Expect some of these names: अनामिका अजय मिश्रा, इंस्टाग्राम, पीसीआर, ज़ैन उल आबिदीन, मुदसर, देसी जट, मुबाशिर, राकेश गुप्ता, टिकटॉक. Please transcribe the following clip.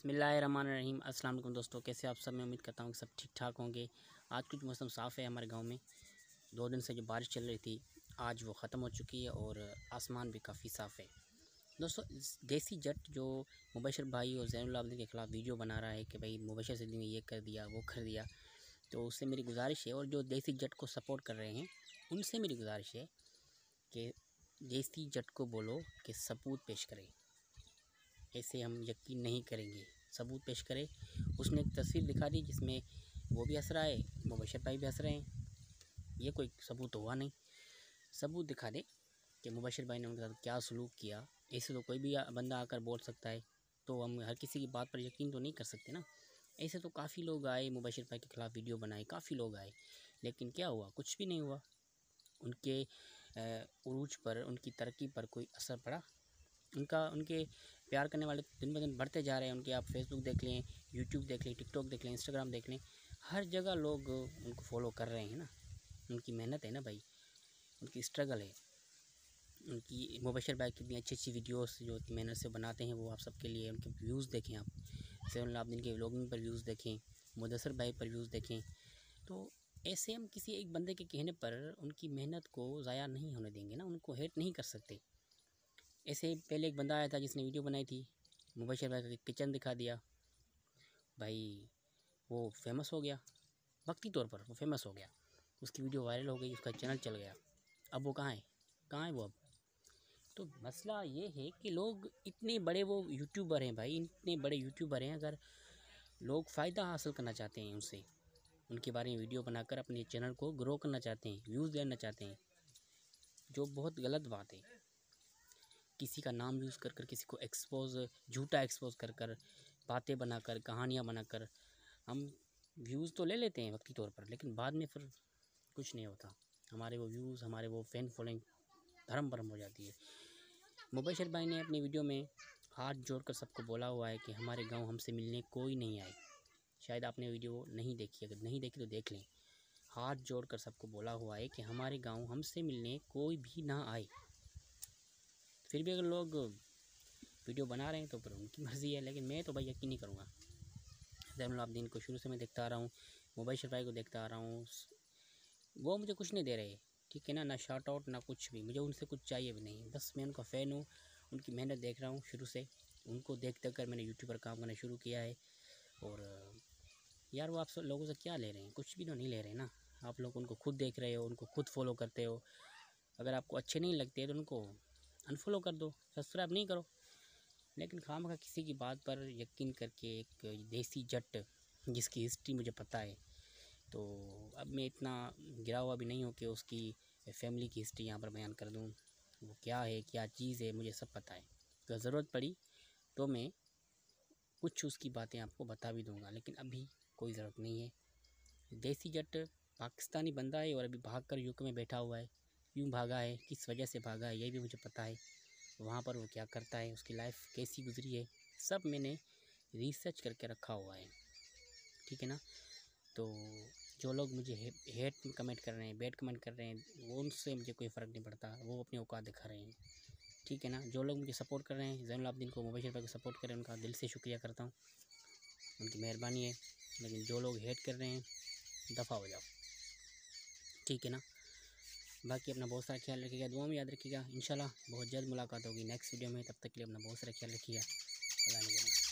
बिस्मिल्लाहिर्रहमानिर्रहीम। अस्सलाम वालेकुम दोस्तों, कैसे आप सब। मैं उम्मीद करता हूँ कि सब ठीक ठाक होंगे। आज कुछ मौसम साफ़ है हमारे गांव में। 2 दिन से जो बारिश चल रही थी आज वो ख़त्म हो चुकी है और आसमान भी काफ़ी साफ़ है। दोस्तों, देसी जट जो मुबाशिर भाई और ज़ैन उल आबिदीन के ख़िलाफ़ वीडियो बना रहा है कि भाई मुबाशिर से ने ये कर दिया वो कर दिया, तो उससे मेरी गुजारिश है, और जो देसी जट को सपोर्ट कर रहे हैं उनसे मेरी गुजारिश है कि देसी जट को बोलो कि सबूत पेश करें। ऐसे हम यकीन नहीं करेंगे, सबूत पेश करें। उसने एक तस्वीर दिखा दी जिसमें वो भी हंस रहा है, मुबाशिर भाई भी हंस रहे हैं। ये कोई सबूत हुआ नहीं। सबूत दिखा दे कि मुबाशिर भाई ने उनके साथ क्या सलूक किया। ऐसे तो कोई भी बंदा आकर बोल सकता है, तो हम हर किसी की बात पर यकीन तो नहीं कर सकते ना। ऐसे तो काफ़ी लोग आए, मुबाशिर भाई के ख़िलाफ़ वीडियो बनाए, काफ़ी लोग आए, लेकिन क्या हुआ? कुछ भी नहीं हुआ। उनके उरूज पर, उनकी तरक्की पर कोई असर पड़ा? उनके प्यार करने वाले दिन ब दिन बढ़ते जा रहे हैं। उनके आप फेसबुक देख लें, यूट्यूब देख लें, टिकटॉक देख लें, इंस्टाग्राम देख लें, हर जगह लोग उनको फॉलो कर रहे हैं ना। उनकी मेहनत है ना भाई, उनकी स्ट्रगल है। उनकी मुबाशिर भाई कितनी अच्छी अच्छी वीडियोस जो मेहनत से बनाते हैं वो आप सबके लिए। उनके व्यूज़ देखें आप, ज़ैन उल आबिदीन के व्लॉगिंग पर व्यूज़ देखें, मुदसर भाई पर व्यूज़ देखें। तो ऐसे हम किसी एक बंदे के कहने पर उनकी मेहनत को ज़ाया नहीं होने देंगे ना, उनको हेट नहीं कर सकते। ऐसे पहले एक बंदा आया था जिसने वीडियो बनाई थी, मुबाशिर भाई का किचन दिखा दिया, भाई वो फेमस हो गया, वक्ती तौर पर वो फेमस हो गया, उसकी वीडियो वायरल हो गई, उसका चैनल चल गया। अब वो कहाँ है? कहाँ है वो अब? तो मसला ये है कि लोग इतने बड़े वो यूट्यूबर हैं भाई, इतने बड़े यूट्यूबर हैं। अगर लोग फ़ायदा हासिल करना चाहते हैं उनसे, उनके बारे में वीडियो बनाकर अपने चैनल को ग्रो करना चाहते हैं, व्यूज़ लेना चाहते हैं, जो बहुत गलत बात है। किसी का नाम यूज़ कर कर, किसी को एक्सपोज, झूठा एक्सपोज कर कर, बातें बनाकर, कहानियाँ बनाकर हम व्यूज़ तो ले लेते हैं वक्ती तौर पर, लेकिन बाद में फिर कुछ नहीं होता। हमारे वो व्यूज़, हमारे वो फ़ैन फॉलोइंग धर्म भरम हो जाती है। मुबाशिर भाई ने अपनी वीडियो में हाथ जोड़कर सबको बोला हुआ है कि हमारे गाँव हमसे मिलने कोई नहीं आए। शायद आपने वीडियो नहीं देखी, अगर नहीं देखी तो देख लें। हाथ जोड़कर सबको बोला हुआ है कि हमारे गाँव हमसे मिलने कोई भी ना आए। फिर भी अगर लोग वीडियो बना रहे हैं तो फिर उनकी मर्ज़ी है, लेकिन मैं तो भाई यकीन नहीं करूँगा। ज़ैन उल आबिदीन को शुरू से मैं देखता आ रहा हूँ, मुबाशिर भाई को देखता आ रहा हूँ, वो मुझे कुछ नहीं दे रहे, ठीक है ना, ना शॉर्ट आउट ना कुछ भी। मुझे उनसे कुछ चाहिए भी नहीं, बस मैं उनका फ़ैन हूँ, उनकी मेहनत देख रहा हूँ शुरू से। उनको देख देख कर मैंने यूट्यूब पर काम करना शुरू किया है। और यार वो आप लोगों से क्या ले रहे हैं? कुछ भी तो नहीं ले रहे ना। आप लोग उनको खुद देख रहे हो, उनको खुद फॉलो करते हो। अगर आपको अच्छे नहीं लगते तो उनको अनफॉलो कर दो, सब्सक्राइब नहीं करो। लेकिन खामखा किसी की बात पर यकीन करके एक देसी जट जिसकी हिस्ट्री मुझे पता है, तो अब मैं इतना गिरा हुआ भी नहीं हूँ कि उसकी फैमिली की हिस्ट्री यहाँ पर बयान कर दूँ। वो क्या है, क्या चीज़ है, मुझे सब पता है। अगर ज़रूरत पड़ी तो मैं कुछ उसकी बातें आपको बता भी दूँगा, लेकिन अभी कोई ज़रूरत नहीं है। देसी जट पाकिस्तानी बंदा है और अभी भाग कर यूके में बैठा हुआ है। क्यों भागा है, किस वजह से भागा है, ये भी मुझे पता है। वहाँ पर वो क्या करता है, उसकी लाइफ कैसी गुजरी है, सब मैंने रिसर्च करके रखा हुआ है, ठीक है ना। तो जो लोग मुझे हेट कमेंट कर रहे हैं, बैड कमेंट कर रहे हैं, वो उनसे मुझे कोई फ़र्क नहीं पड़ता, वो अपनी औकात दिखा रहे हैं, ठीक है ना। जो लोग मुझे सपोर्ट कर रहे हैं, ज़ैन उल आबिदीन को, मुबाशिर भाई को सपोर्ट कर रहे हैं, उनका दिल से शुक्रिया करता हूँ, उनकी मेहरबानी है। लेकिन जो लोग हेट कर रहे हैं, दफ़ा हो जाओ, ठीक है ना। बाकी अपना बहुत सारा ख्याल रखिएगा, दुआ में याद रखिएगा। इंशाल्लाह बहुत जल्द मुलाकात होगी नेक्स्ट वीडियो में। तब तक के लिए अपना बहुत सारा ख्याल रखिएगा।